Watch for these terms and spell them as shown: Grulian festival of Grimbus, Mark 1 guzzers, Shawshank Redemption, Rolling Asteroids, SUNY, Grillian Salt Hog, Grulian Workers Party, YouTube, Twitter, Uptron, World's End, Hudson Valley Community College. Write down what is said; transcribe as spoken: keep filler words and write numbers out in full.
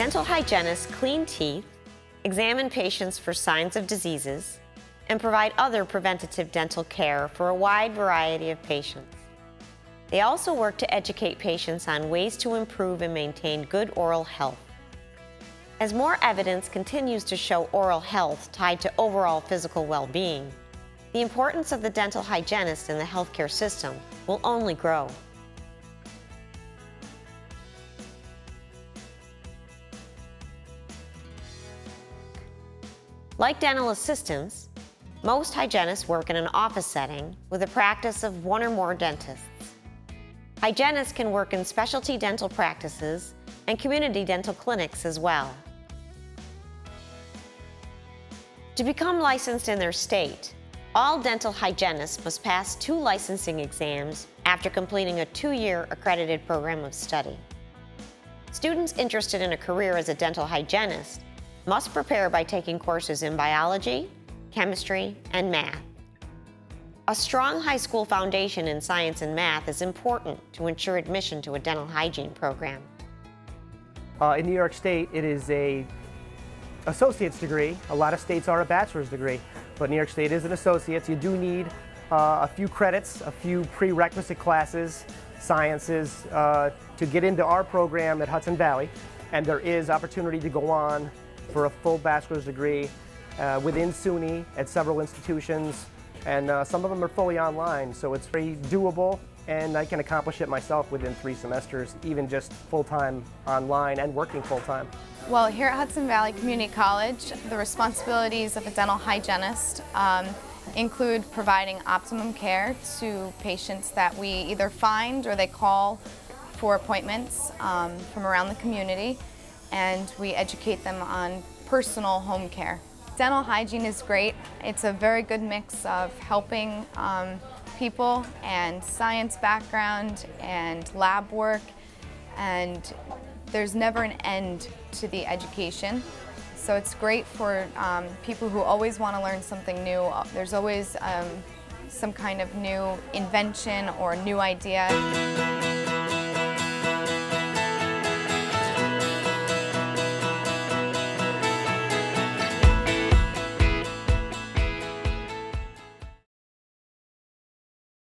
Dental hygienists clean teeth, examine patients for signs of diseases, and provide other preventative dental care for a wide variety of patients. They also work to educate patients on ways to improve and maintain good oral health. As more evidence continues to show oral health tied to overall physical well-being, the importance of the dental hygienist in the healthcare system will only grow. Like dental assistants, most hygienists work in an office setting with a practice of one or more dentists. Hygienists can work in specialty dental practices and community dental clinics as well. To become licensed in their state, all dental hygienists must pass two licensing exams after completing a two-year accredited program of study. Students interested in a career as a dental hygienist must prepare by taking courses in biology, chemistry, and math. A strong high school foundation in science and math is important to ensure admission to a dental hygiene program. Uh, in New York State, it is an associate's degree. A lot of states are a bachelor's degree, but New York State is an associate's. You do need uh, a few credits, a few prerequisite classes, sciences, uh, to get into our program at Hudson Valley, and there is opportunity to go on for a full bachelor's degree uh, within SUNY at several institutions, and uh, some of them are fully online, so it's very doable. And I can accomplish it myself within three semesters, even just full-time online and working full-time. Well, here at Hudson Valley Community College, the responsibilities of a dental hygienist um, include providing optimum care to patients that we either find or they call for appointments um, from around the community, and we educate them on personal home care. Dental hygiene is great. It's a very good mix of helping um, people and science background and lab work, and there's never an end to the education. So it's great for um, people who always want to learn something new. There's always um, some kind of new invention or new idea.